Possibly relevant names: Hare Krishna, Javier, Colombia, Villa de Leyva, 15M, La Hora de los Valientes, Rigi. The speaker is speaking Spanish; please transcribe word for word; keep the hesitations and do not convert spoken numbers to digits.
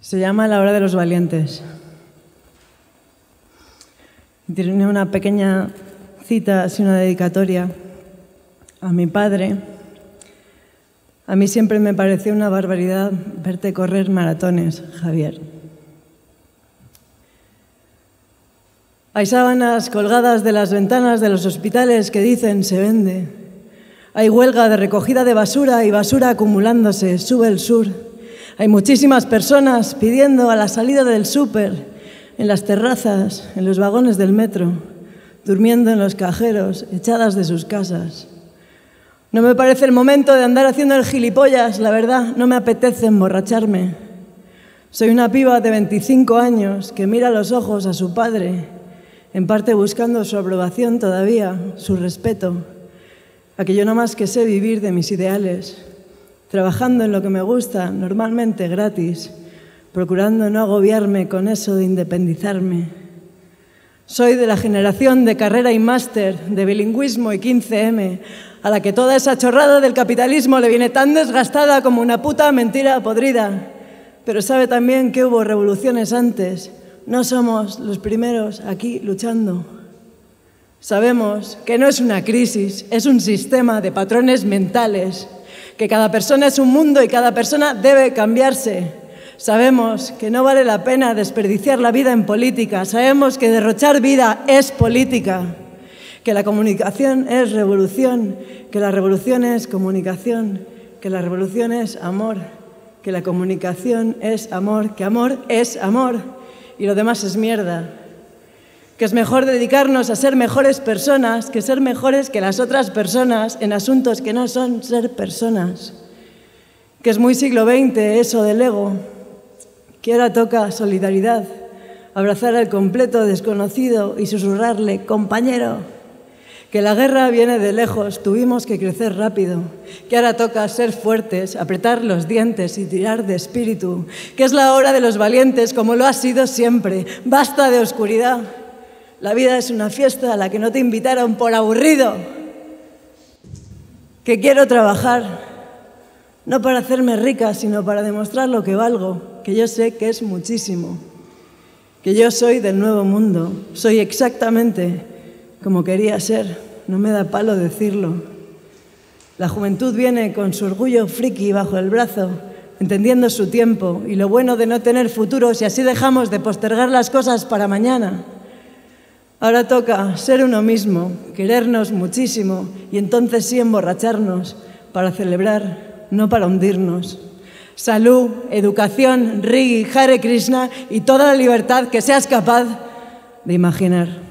Se llama La Hora de los Valientes. Tiene una pequeña cita, así una dedicatoria a mi padre. A mí siempre me pareció una barbaridad verte correr maratones, Javier. Hay sábanas colgadas de las ventanas de los hospitales que dicen se vende. Hay huelga de recogida de basura y basura acumulándose, sube el sur. Hay muchísimas personas pidiendo a la salida del súper, en las terrazas, en los vagones del metro, durmiendo en los cajeros, echadas de sus casas. No me parece el momento de andar haciendo el gilipollas, la verdad, no me apetece emborracharme. Soy una piba de veinticinco años que mira a los ojos a su padre, en parte buscando su aprobación todavía, su respeto, a que yo nada más que sé vivir de mis ideales, trabajando en lo que me gusta, normalmente gratis, procurando no agobiarme con eso de independizarme. Soy de la generación de carrera y máster, de bilingüismo y quince eme, a la que toda esa chorrada del capitalismo le viene tan desgastada como una puta mentira podrida. Pero sabe también que hubo revoluciones antes. No somos los primeros aquí luchando. Sabemos que no es una crisis, es un sistema de patrones mentales, que cada persona es un mundo y cada persona debe cambiarse. Sabemos que no vale la pena desperdiciar la vida en política. Sabemos que derrochar vida es política, que la comunicación es revolución, que la revolución es comunicación, que la revolución es amor, que la comunicación es amor, que amor es amor y lo demás es mierda. Que es mejor dedicarnos a ser mejores personas que ser mejores que las otras personas en asuntos que no son ser personas. Que es muy siglo veinte eso del ego. Que ahora toca solidaridad, abrazar al completo desconocido y susurrarle, compañero, que la guerra viene de lejos, tuvimos que crecer rápido, que ahora toca ser fuertes, apretar los dientes y tirar de espíritu, que es la hora de los valientes como lo ha sido siempre, basta de oscuridad, la vida es una fiesta a la que no te invitaron por aburrido, que quiero trabajar, no para hacerme rica, sino para demostrar lo que valgo, que yo sé que es muchísimo, que yo soy del nuevo mundo, soy exactamente como quería ser, no me da palo decirlo. La juventud viene con su orgullo friki bajo el brazo, entendiendo su tiempo y lo bueno de no tener futuro si así dejamos de postergar las cosas para mañana. Ahora toca ser uno mismo, querernos muchísimo y entonces sí emborracharnos para celebrar, no para hundirnos. Salud, educación, Rigi, Hare Krishna y toda la libertad que seas capaz de imaginar.